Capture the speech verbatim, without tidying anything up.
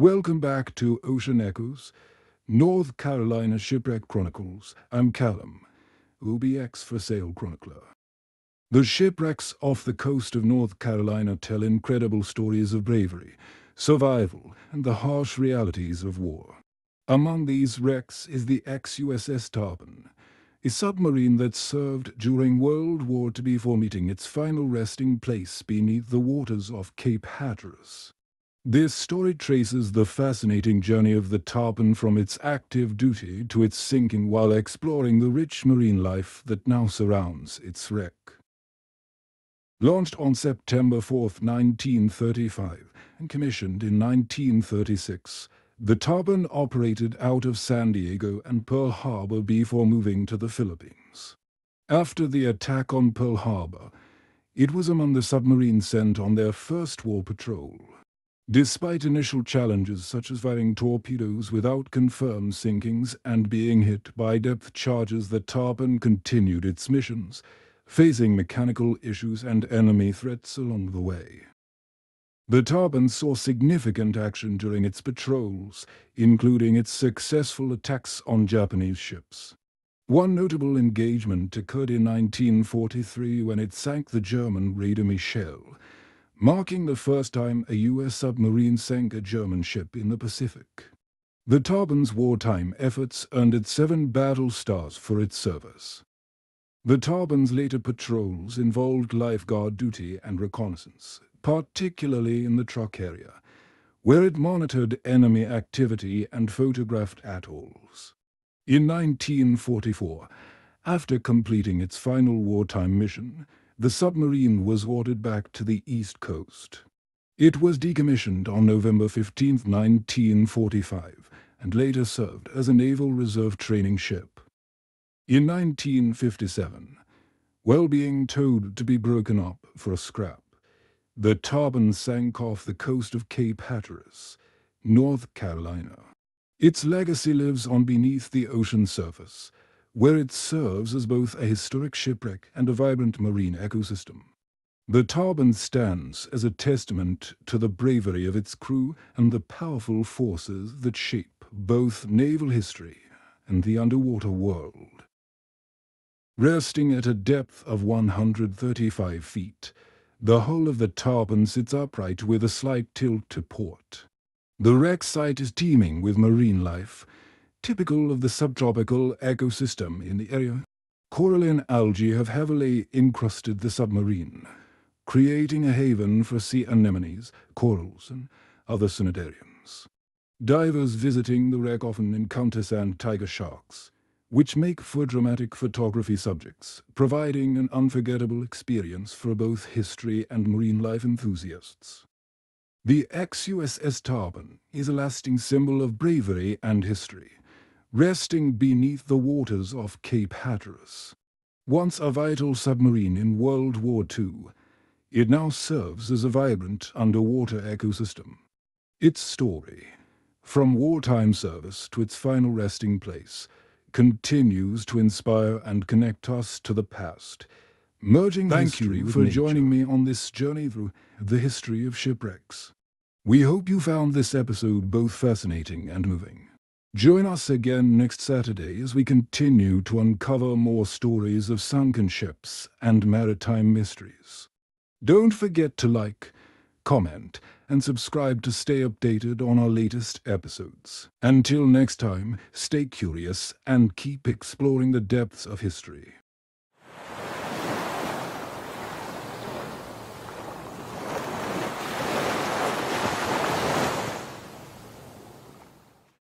Welcome back to Ocean Echoes, North Carolina Shipwreck Chronicles. I'm Callum, U B X for Sale Chronicler. The shipwrecks off the coast of North Carolina tell incredible stories of bravery, survival, and the harsh realities of war. Among these wrecks is the ex U S S Tarpon, a submarine that served during World War Two before meeting its final resting place beneath the waters off Cape Hatteras. This story traces the fascinating journey of the Tarpon from its active duty to its sinking while exploring the rich marine life that now surrounds its wreck. Launched on September fourth, nineteen thirty-five, and commissioned in nineteen thirty-six, the Tarpon operated out of San Diego and Pearl Harbor before moving to the Philippines. After the attack on Pearl Harbor, it was among the submarines sent on their first war patrol. Despite initial challenges such as firing torpedoes without confirmed sinkings and being hit by depth charges, the Tarpon continued its missions, facing mechanical issues and enemy threats along the way. The Tarpon saw significant action during its patrols, including its successful attacks on Japanese ships. One notable engagement occurred in nineteen forty-three when it sank the German Raider Michel, marking the first time a U S submarine sank a German ship in the Pacific. The Tarpon's wartime efforts earned it seven battle stars for its service. The Tarpon's later patrols involved lifeguard duty and reconnaissance, particularly in the Truk area, where it monitored enemy activity and photographed atolls. In nineteen forty-four, after completing its final wartime mission, the submarine was ordered back to the East Coast. It was decommissioned on November fifteenth, nineteen forty-five, and later served as a Naval Reserve training ship. In nineteen fifty-seven, while being towed to be broken up for a scrap, the Tarpon sank off the coast of Cape Hatteras, North Carolina. Its legacy lives on beneath the ocean surface, where it serves as both a historic shipwreck and a vibrant marine ecosystem. The Tarpon stands as a testament to the bravery of its crew and the powerful forces that shape both naval history and the underwater world. Resting at a depth of one hundred thirty-five feet, the hull of the Tarpon sits upright with a slight tilt to port. The wreck site is teeming with marine life, typical of the subtropical ecosystem in the area. Coralline algae have heavily encrusted the submarine, creating a haven for sea anemones, corals, and other cnidarians. Divers visiting the wreck often encounter sand tiger sharks, which make for dramatic photography subjects, providing an unforgettable experience for both history and marine life enthusiasts. The ex U S S Tarpon is a lasting symbol of bravery and history, resting beneath the waters of Cape Hatteras. Once a vital submarine in World War Two, it now serves as a vibrant underwater ecosystem. Its story, from wartime service to its final resting place, continues to inspire and connect us to the past, merging history with nature. Thank you for joining me on this journey through the history of shipwrecks. We hope you found this episode both fascinating and moving. Join us again next Saturday as we continue to uncover more stories of sunken ships and maritime mysteries. Don't forget to like, comment, and subscribe to stay updated on our latest episodes. Until next time, stay curious and keep exploring the depths of history.